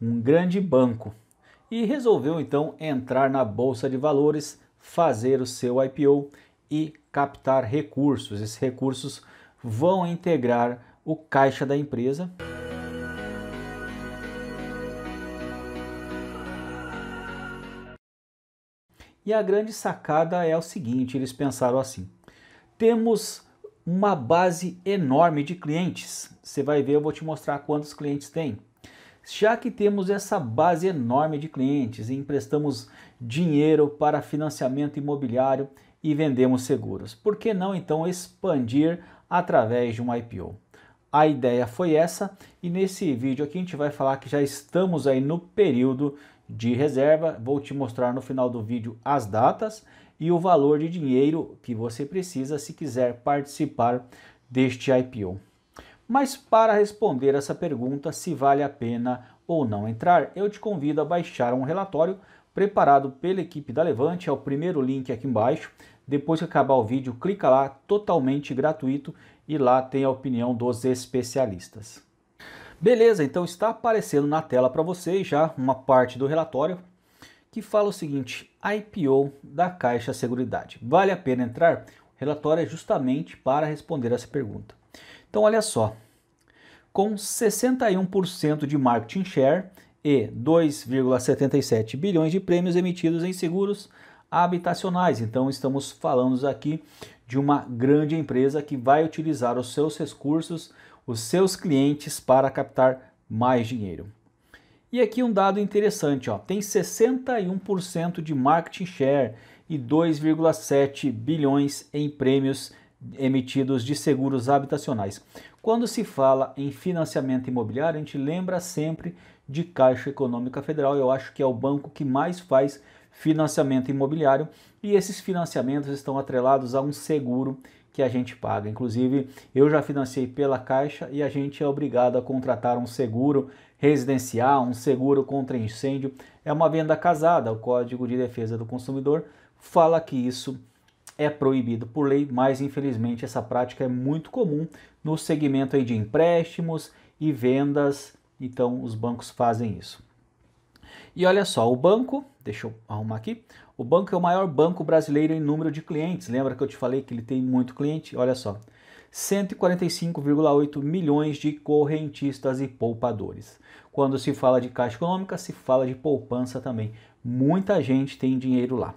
um grande banco, e resolveu então entrar na Bolsa de Valores, fazer o seu IPO e captar recursos. Esses recursos vão integrar o caixa da empresa. E a grande sacada é o seguinte, eles pensaram assim: temos uma base enorme de clientes. Você vai ver, eu vou te mostrar quantos clientes tem. Já que temos essa base enorme de clientes e emprestamos dinheiro para financiamento imobiliário e vendemos seguros, por que não então expandir através de um IPO? A ideia foi essa, e nesse vídeo aqui a gente vai falar que já estamos aí no período de reserva. Vou te mostrar no final do vídeo as datas e o valor de dinheiro que você precisa se quiser participar deste IPO. Mas para responder essa pergunta, se vale a pena ou não entrar, eu te convido a baixar um relatório preparado pela equipe da Levante. É o primeiro link aqui embaixo. Depois que acabar o vídeo, clica lá, totalmente gratuito, e lá tem a opinião dos especialistas. Beleza, então está aparecendo na tela para vocês já uma parte do relatório que fala o seguinte: IPO da Caixa Seguridade. Vale a pena entrar? O relatório é justamente para responder essa pergunta. Então olha só, com 61% de marketing share e 2,77 bilhões de prêmios emitidos em seguros habitacionais. Então estamos falando aqui de uma grande empresa que vai utilizar os seus recursos, os seus clientes, para captar mais dinheiro. E aqui um dado interessante, ó, tem 61% de marketing share e 2,7 bilhões em prêmios emitidos de seguros habitacionais. Quando se fala em financiamento imobiliário, a gente lembra sempre de Caixa Econômica Federal. Eu acho que é o banco que mais faz financiamento imobiliário, e esses financiamentos estão atrelados a um seguro que a gente paga. Inclusive, eu já financiei pela Caixa e a gente é obrigado a contratar um seguro residencial, um seguro contra incêndio. É uma venda casada. O Código de Defesa do Consumidor fala que isso é proibido por lei, mas infelizmente essa prática é muito comum no segmento aí de empréstimos e vendas. Então os bancos fazem isso. E olha só, o banco, deixa eu arrumar aqui, o banco é o maior banco brasileiro em número de clientes. Lembra que eu te falei que ele tem muito cliente? Olha só, 145,8 milhões de correntistas e poupadores. Quando se fala de Caixa Econômica, se fala de poupança também. Muita gente tem dinheiro lá.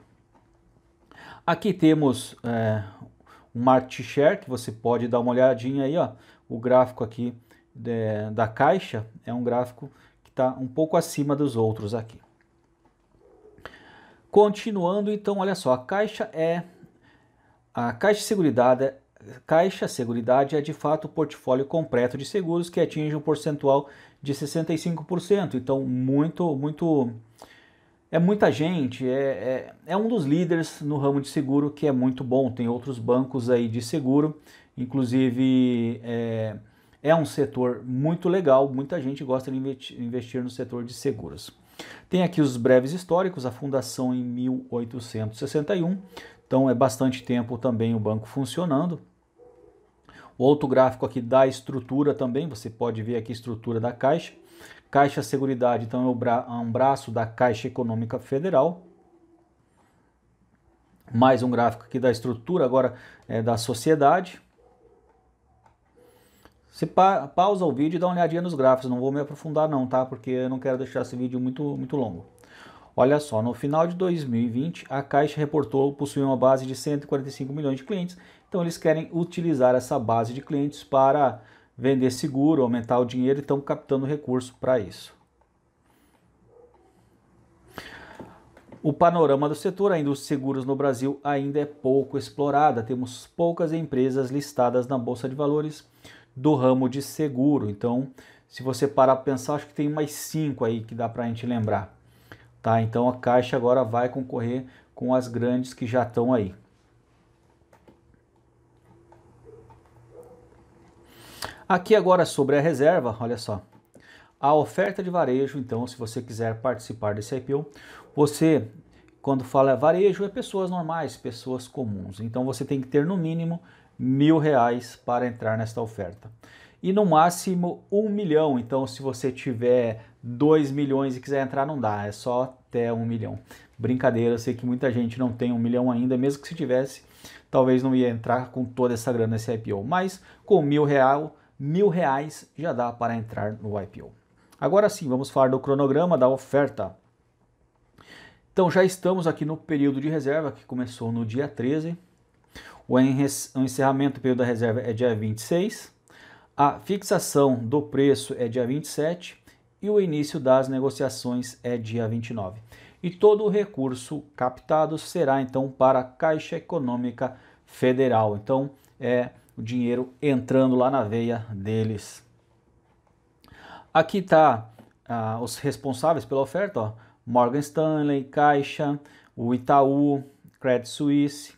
Aqui temos o market share, que você pode dar uma olhadinha aí, ó. O gráfico aqui da Caixa é um gráfico que está um pouco acima dos outros aqui. Continuando, então, olha só, a Caixa Seguridade é de fato o portfólio completo de seguros, que atinge um percentual de 65%. Então, é muita gente, é um dos líderes no ramo de seguro, que é muito bom. Tem outros bancos aí de seguro, inclusive é um setor muito legal, muita gente gosta de investir no setor de seguros. Tem aqui os breves históricos, a fundação em 1861, então é bastante tempo também o banco funcionando. Outro gráfico aqui da estrutura também, você pode ver aqui a estrutura da Caixa. Caixa Seguridade, então, é um braço da Caixa Econômica Federal. Mais um gráfico aqui da estrutura, agora da sociedade. Você pausa o vídeo e dá uma olhadinha nos gráficos, não vou me aprofundar não, tá? Porque eu não quero deixar esse vídeo muito longo. Olha só, no final de 2020, a Caixa reportou possuir uma base de 145 milhões de clientes. Então, eles querem utilizar essa base de clientes para vender seguro, aumentar o dinheiro, e estão captando recurso para isso. O panorama do setor, a indústria de seguros no Brasil ainda é pouco explorada. Temos poucas empresas listadas na Bolsa de Valores do ramo de seguro. Então, se você parar para pensar, acho que tem mais 5 aí que dá para a gente lembrar. Tá? Então, a Caixa agora vai concorrer com as grandes que já estão aí. Aqui agora sobre a reserva, olha só, a oferta de varejo. Então, se você quiser participar desse IPO, você, quando fala varejo, é pessoas normais, pessoas comuns. Então, você tem que ter no mínimo R$ 1.000 para entrar nesta oferta, e no máximo R$ 1 milhão. Então, se você tiver 2 milhões e quiser entrar, não dá, é só até 1 milhão. Brincadeira, eu sei que muita gente não tem 1 milhão ainda, mesmo que se tivesse, talvez não ia entrar com toda essa grana nesse IPO, mas com mil reais já dá para entrar no IPO. Agora sim, vamos falar do cronograma da oferta. Então já estamos aqui no período de reserva, que começou no dia 13, o encerramento do período da reserva é dia 26, a fixação do preço é dia 27 e o início das negociações é dia 29. E todo o recurso captado será então para a Caixa Econômica Federal. Então é o dinheiro entrando lá na veia deles. Aqui está os responsáveis pela oferta, ó, Morgan Stanley, Caixa, o Itaú, Credit Suisse.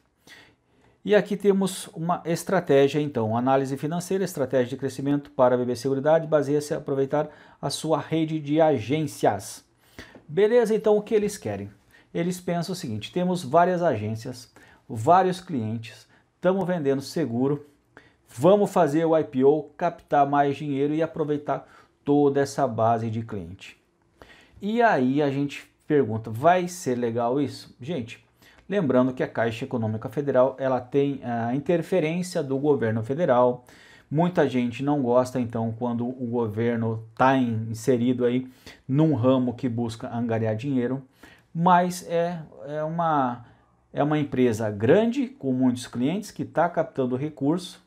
E aqui temos uma estratégia, então, análise financeira, estratégia de crescimento para a BB Seguridade, baseia-se em aproveitar a sua rede de agências. Beleza, então o que eles querem? Eles pensam o seguinte, temos várias agências, vários clientes, estamos vendendo seguro, vamos fazer o IPO, captar mais dinheiro e aproveitar toda essa base de cliente. E aí a gente pergunta, vai ser legal isso? Gente, lembrando que a Caixa Econômica Federal, ela tem a interferência do governo federal. Muita gente não gosta, então, quando o governo está inserido aí num ramo que busca angariar dinheiro. Mas é uma empresa grande, com muitos clientes, que está captando recurso.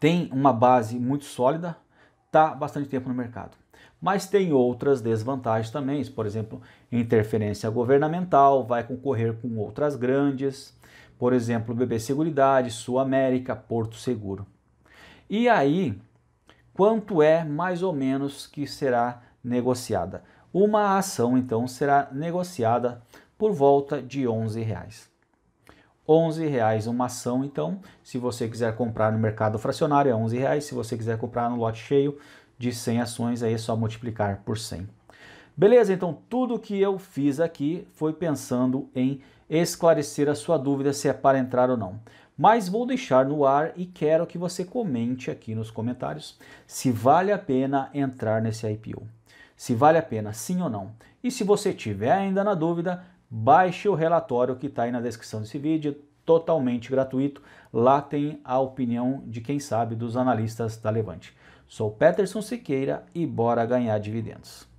Tem uma base muito sólida, está bastante tempo no mercado. Mas tem outras desvantagens também, por exemplo, interferência governamental, vai concorrer com outras grandes, por exemplo, BB Seguridade, Sul América, Porto Seguro. E aí, quanto é mais ou menos que será negociada? Uma ação, então, será negociada por volta de R$11. R$11 uma ação, então, se você quiser comprar no mercado fracionário é R$11, se você quiser comprar no lote cheio, de 100 ações, aí é só multiplicar por 100. Beleza, então tudo que eu fiz aqui foi pensando em esclarecer a sua dúvida se é para entrar ou não. Mas vou deixar no ar e quero que você comente aqui nos comentários se vale a pena entrar nesse IPO. Se vale a pena, sim ou não. E se você tiver ainda na dúvida, baixe o relatório que está aí na descrição desse vídeo, totalmente gratuito. Lá tem a opinião de quem sabe dos analistas da Levante. Sou Peterson Siqueira e bora ganhar dividendos.